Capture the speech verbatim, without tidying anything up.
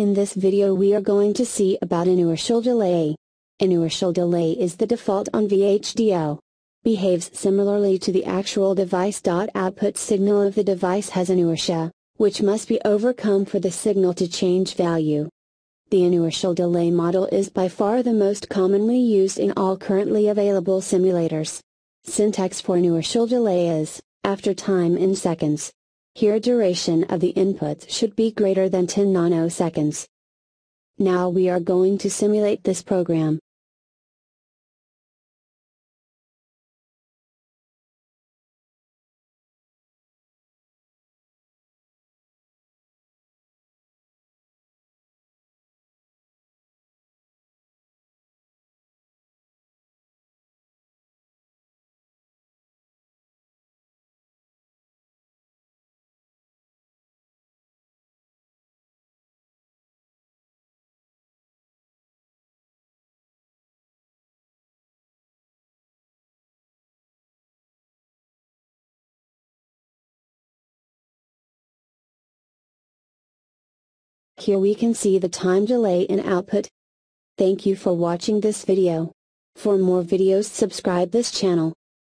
In this video we are going to see about inertial delay. Inertial delay is the default on V H D L. Behaves similarly to the actual device. Output signal of the device has inertia, which must be overcome for the signal to change value. The inertial delay model is by far the most commonly used in all currently available simulators. Syntax for inertial delay is, after time in seconds. Here duration of the inputs should be greater than ten nanoseconds. Now we are going to simulate this program. Here we can see the time delay in output. Thank you for watching this video. For more videos, subscribe this channel.